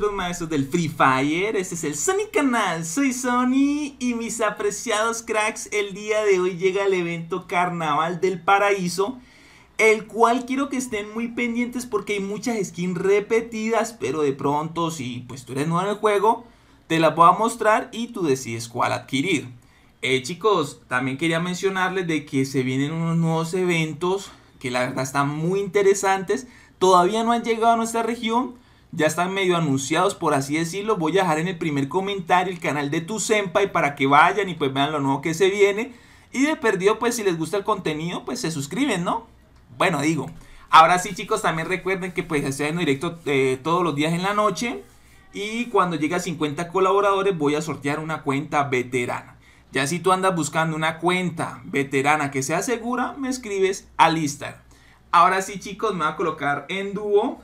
futuros maestros del Free Fire. Este es el Sonic Canal, soy Sony y mis apreciados cracks, el día de hoy llega el evento Carnaval del Paraíso, el cual quiero que estén muy pendientes porque hay muchas skins repetidas, pero de pronto si pues tú eres nuevo en el juego, te la puedo mostrar y tú decides cuál adquirir. Chicos, también quería mencionarles de que se vienen unos nuevos eventos que la verdad están muy interesantes. Todavía no han llegado a nuestra región, ya están medio anunciados, por así decirlo. Voy a dejar en el primer comentario el canal de Tu Senpai para que vayan y pues vean lo nuevo que se viene. Y de perdido, pues si les gusta el contenido, pues se suscriben, ¿no? Bueno, digo, ahora sí chicos, también recuerden que pues estoy en directo todos los días en la noche. Y cuando llegue a 50 colaboradores voy a sortear una cuenta veterana. Ya si tú andas buscando una cuenta veterana que sea segura, me escribes al Instagram. Ahora sí chicos, me voy a colocar en dúo.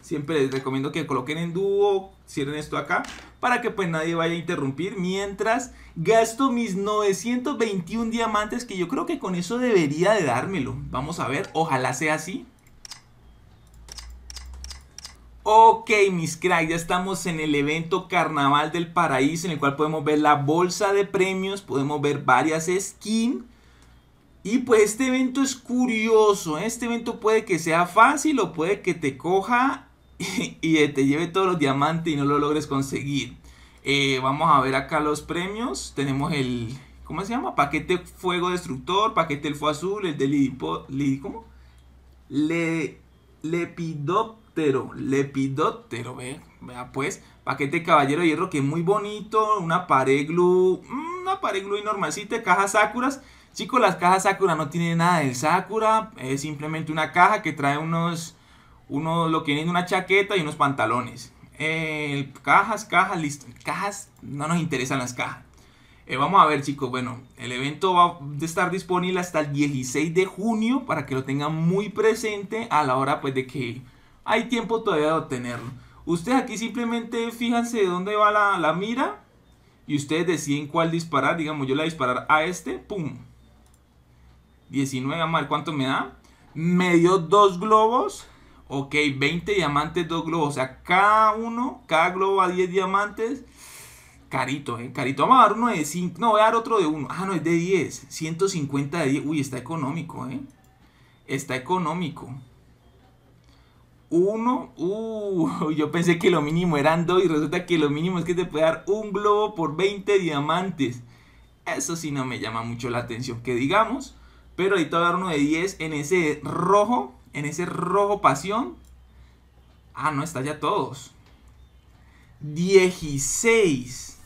Siempre les recomiendo que coloquen en dúo, cierren esto acá, para que pues nadie vaya a interrumpir. Mientras gasto mis 921 diamantes, que yo creo que con eso debería de dármelo. Vamos a ver, ojalá sea así. Ok mis cracks, ya estamos en el evento Carnaval del Paraíso, en el cual podemos ver la bolsa de premios, podemos ver varias skins. Y pues este evento es curioso, este evento puede que sea fácil o puede que te coja y te lleve todos los diamantes y no lo logres conseguir. Vamos a ver acá los premios, tenemos el, ¿cómo se llama? Paquete Fuego Destructor, Paquete El Fuego Azul, el de Lepidóptero, vea pues, Paquete Caballero de Hierro, que es muy bonito, una pared glue normalcita, Cajas Sakuras. Chicos, las cajas Sakura no tienen nada del Sakura, es simplemente una caja que trae una chaqueta y unos pantalones. Cajas, listo, cajas, no nos interesan las cajas. Vamos a ver chicos, bueno, el evento va a estar disponible hasta el 16 de junio para que lo tengan muy presente a la hora pues de que hay tiempo todavía de obtenerlo. Ustedes aquí simplemente fíjense de dónde va la mira y ustedes deciden cuál disparar. Digamos, yo la disparar a este, pum, 19, vamos a ver cuánto me da. Me dio 2 globos, ok, 20 diamantes, 2 globos, o sea, cada globo a 10 diamantes. Carito, carito. Vamos a dar uno de 5, no, voy a dar otro de 1, ah, no, es de 10, 150 de 10, uy, está económico, está económico. 1, yo pensé que lo mínimo eran 2 y resulta que lo mínimo es que te puede dar un globo por 20 diamantes. Eso sí no me llama mucho la atención que digamos, pero ahorita voy a dar uno de 10 en ese rojo pasión. Ah, no, está ya todos. 16.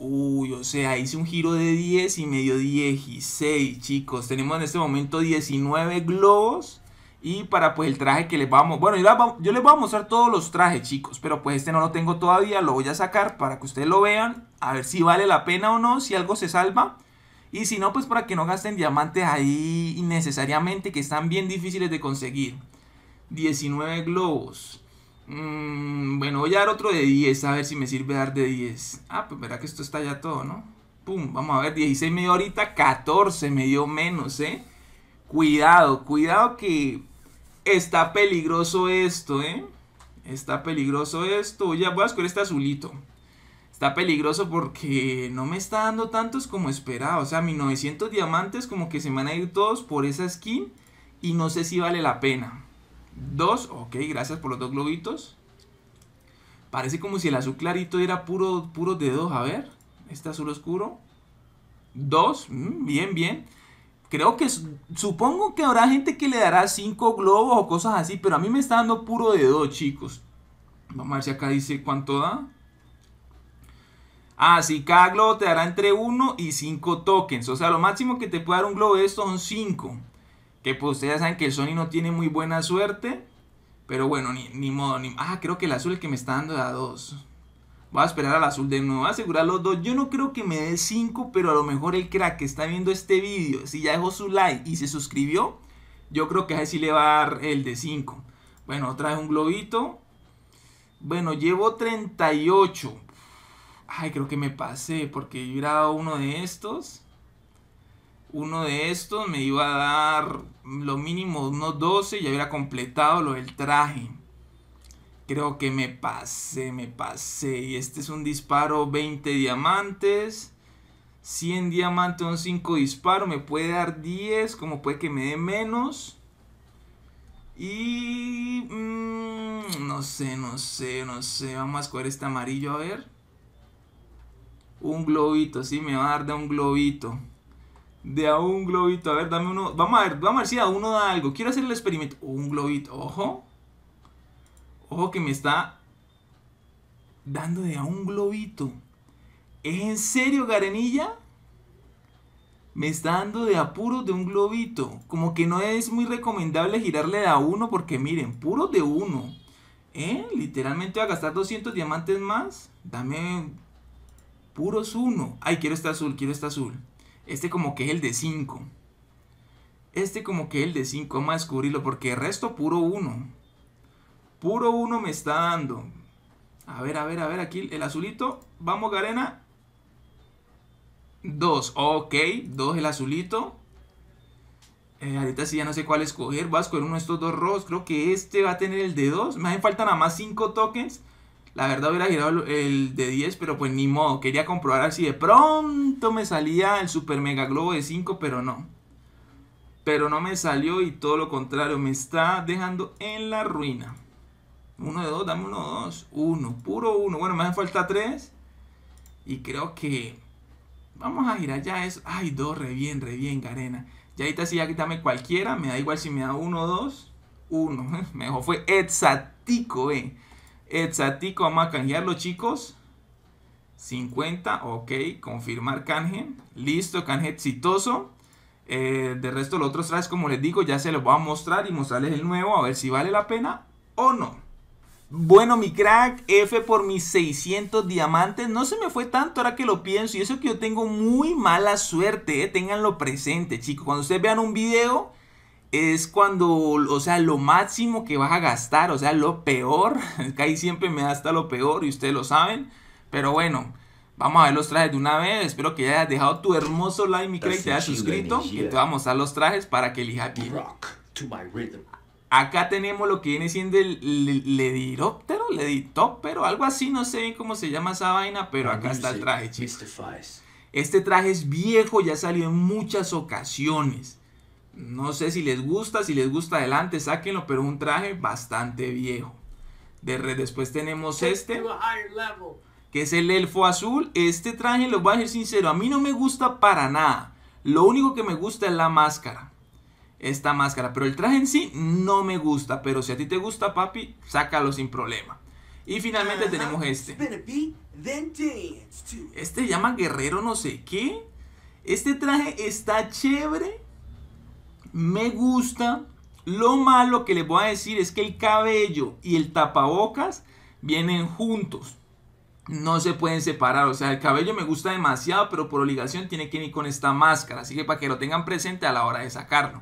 Uy, o sea, hice un giro de 10 y me dio 16, chicos. Tenemos en este momento 19 globos. Y para pues el traje que les vamos, bueno, yo les voy a mostrar todos los trajes chicos, pero pues este no lo tengo todavía, lo voy a sacar para que ustedes lo vean, a ver si vale la pena o no, si algo se salva. Y si no, pues para que no gasten diamantes ahí innecesariamente, que están bien difíciles de conseguir. 19 globos. Bueno, voy a dar otro de 10, a ver si me sirve dar de 10. Ah, pues verá que esto está ya todo, ¿no? Pum, vamos a ver, 16 me dio ahorita, 14 me dio menos, Cuidado, cuidado que está peligroso esto, Está peligroso esto. Ya voy a escoger este azulito. Está peligroso porque no me está dando tantos como esperaba. O sea, mis 900 diamantes como que se me van a ir todos por esa skin. Y no sé si vale la pena. 2, ok, gracias por los 2 globitos. Parece como si el azul clarito era puro de 2. A ver, este azul oscuro. 2, bien, bien. Creo que, supongo que habrá gente que le dará 5 globos o cosas así, pero a mí me está dando puro de 2, chicos. Vamos a ver si acá dice cuánto da. Ah, sí, cada globo te dará entre 1 y 5 tokens. O sea, lo máximo que te puede dar un globo de estos son 5. Que pues ustedes saben que el Sony no tiene muy buena suerte. Pero bueno, ni modo. Ah, creo que el azul es el que me está dando da 2. Voy a esperar al azul de nuevo, voy a asegurar los 2. Yo no creo que me dé 5, pero a lo mejor el crack que está viendo este vídeo, si ya dejó su like y se suscribió, yo creo que a ese sí le va a dar el de 5. Bueno, otra vez un globito. Bueno, llevo 38. Ay, creo que me pasé, porque yo hubiera dado uno de estos. Uno de estos me iba a dar lo mínimo unos 12 y ya hubiera completado lo del traje. Creo que me pasé. Y este es un disparo, 20 diamantes. 100 diamantes, son 5 disparos. Me puede dar 10, como puede que me dé menos. Y... no sé. Vamos a escoger este amarillo, a ver. Un globito, sí, me va a dar de un globito. A ver, dame uno. Vamos a ver si a uno da algo. Quiero hacer el experimento. Un globito, ojo. Ojo que me está dando de a un globito. ¿Es en serio, Garenilla? Me está dando de a puros de un globito. Como que no es muy recomendable girarle de a uno, porque miren, puros de uno. Literalmente voy a gastar 200 diamantes más. Dame puros uno. Ay, quiero este azul, Este como que es el de 5. Vamos a descubrirlo, porque el resto puro uno. Puro uno me está dando. A ver, aquí el azulito. Vamos, Garena. 2, ok, 2 el azulito. Ahorita sí ya no sé cuál escoger. Voy a escoger uno de estos dos rojos. Creo que este va a tener el de 2. Me hacen falta nada más 5 tokens. La verdad hubiera girado el de 10, pero pues ni modo. Quería comprobar así de pronto me salía el super mega globo de 5, pero no. Me salió y todo lo contrario. Me está dejando en la ruina. Uno de dos, dame uno de dos. Uno, puro uno. Bueno, me hace falta 3. Y creo que vamos a girar ya eso. Ay, 2, re bien, Garena. Ya ahorita sí, ya quítame cualquiera. Me da igual si me da 1 o 2. 1. Mejor fue exactico, Exactico. Vamos a canjearlo, chicos. 50, ok. Confirmar canje. Listo, canje exitoso. De resto, los otros trajes, como les digo, ya se los voy a mostrar y mostrarles el nuevo. A ver si vale la pena o no. Bueno, mi crack, F por mis 600 diamantes. No se me fue tanto ahora que lo pienso. Y eso que yo tengo muy mala suerte, ténganlo presente, chicos. Cuando ustedes vean un video, es cuando, o sea, lo máximo que vas a gastar. O sea, lo peor. Ahí siempre me da hasta lo peor y ustedes lo saben. Pero bueno, vamos a ver los trajes de una vez. Espero que hayas dejado tu hermoso like, mi crack, te hayas suscrito. Y te voy a mostrar los trajes para que elijas bien. Acá tenemos lo que viene siendo el Lepidóptero, algo así, no sé bien cómo se llama esa vaina, pero acá está el traje, chicos. Este traje es viejo, ya salió en muchas ocasiones. No sé si les gusta, adelante, sáquenlo, pero es un traje bastante viejo. Después tenemos este, que es el elfo azul. Este traje, los voy a decir sincero, a mí no me gusta para nada. Lo único que me gusta es la máscara. Esta máscara, pero el traje en sí no me gusta. Pero si a ti te gusta, papi, sácalo sin problema. Y finalmente tenemos este. Este se llama guerrero no sé qué. Este traje está chévere, me gusta. Lo malo que les voy a decir es que el cabello y el tapabocas vienen juntos, no se pueden separar. O sea, el cabello me gusta demasiado, pero por obligación tiene que ir con esta máscara. Así que para que lo tengan presente a la hora de sacarlo.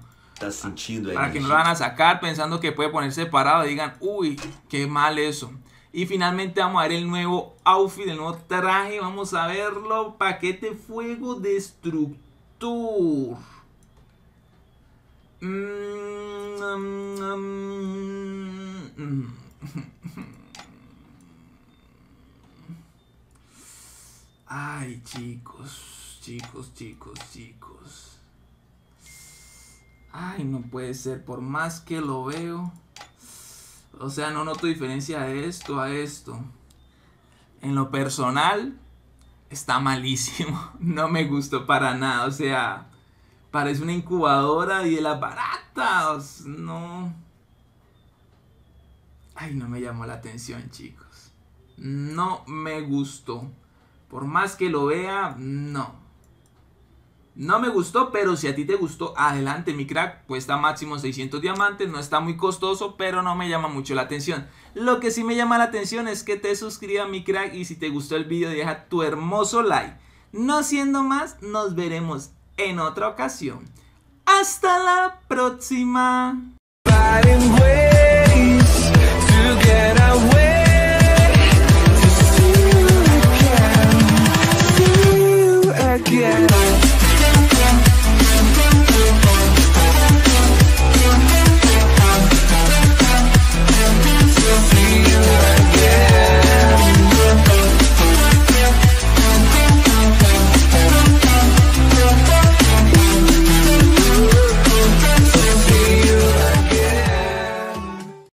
Para que no lo van a sacar pensando que puede poner separado y digan, uy, qué mal eso. Y finalmente vamos a ver el nuevo outfit, el nuevo traje. Vamos a verlo. Paquete Fuego Destructor. Ay, chicos. Ay, no puede ser, por más que lo veo. O sea, no noto diferencia de esto a esto. En lo personal, está malísimo. No me gustó para nada. O sea, parece una incubadora y de las baratas. No. Ay, no me llamó la atención, chicos. No me gustó. Por más que lo vea, no. No me gustó, pero si a ti te gustó, adelante, mi crack. Cuesta máximo 600 diamantes, no está muy costoso, pero no me llama mucho la atención. Lo que sí me llama la atención es que te suscribas, mi crack, y si te gustó el video, deja tu hermoso like. No siendo más, nos veremos en otra ocasión. ¡Hasta la próxima!